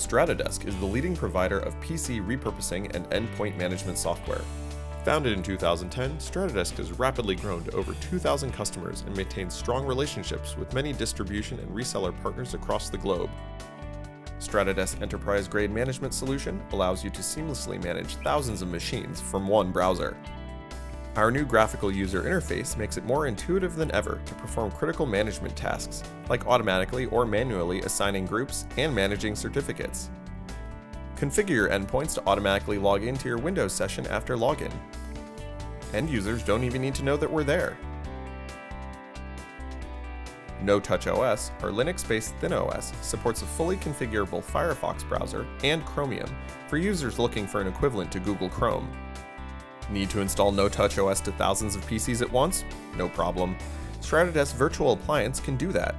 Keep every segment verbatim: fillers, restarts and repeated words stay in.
Stratodesk is the leading provider of P C repurposing and endpoint management software. Founded in two thousand ten, Stratodesk has rapidly grown to over two thousand customers and maintains strong relationships with many distribution and reseller partners across the globe. Stratodesk enterprise-grade management solution allows you to seamlessly manage thousands of machines from one browser. Our new graphical user interface makes it more intuitive than ever to perform critical management tasks, like automatically or manually assigning groups and managing certificates. Configure your endpoints to automatically log into your Windows session after login. End users don't even need to know that we're there. NoTouch O S, our Linux-based ThinOS, supports a fully configurable Firefox browser and Chromium for users looking for an equivalent to Google Chrome. Need to install NoTouch O S to thousands of P Cs at once? No problem. Stratodesk Virtual Appliance can do that.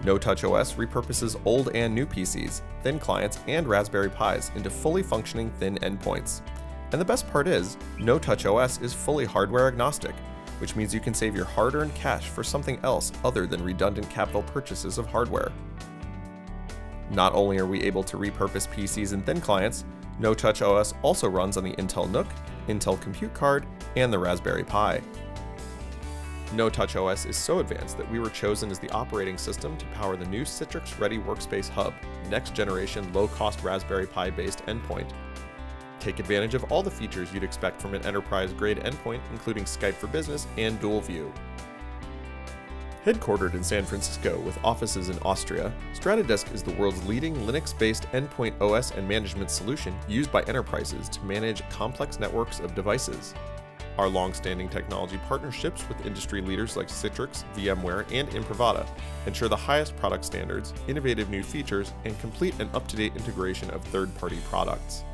NoTouch O S repurposes old and new P Cs, thin clients, and Raspberry Pis into fully functioning thin endpoints. And the best part is, NoTouch O S is fully hardware agnostic, which means you can save your hard-earned cash for something else other than redundant capital purchases of hardware. Not only are we able to repurpose P Cs and thin clients, NoTouch O S also runs on the Intel N U C, Intel Compute Card, and the Raspberry Pi. NoTouch O S is so advanced that we were chosen as the operating system to power the new Citrix Ready Workspace Hub, next-generation, low-cost Raspberry Pi-based endpoint. Take advantage of all the features you'd expect from an enterprise-grade endpoint, including Skype for Business and DualView. Headquartered in San Francisco with offices in Austria, Stratodesk is the world's leading Linux-based endpoint O S and management solution used by enterprises to manage complex networks of devices. Our long-standing technology partnerships with industry leaders like Citrix, VMware, and Imprivata ensure the highest product standards, innovative new features, and complete and up-to-date integration of third-party products.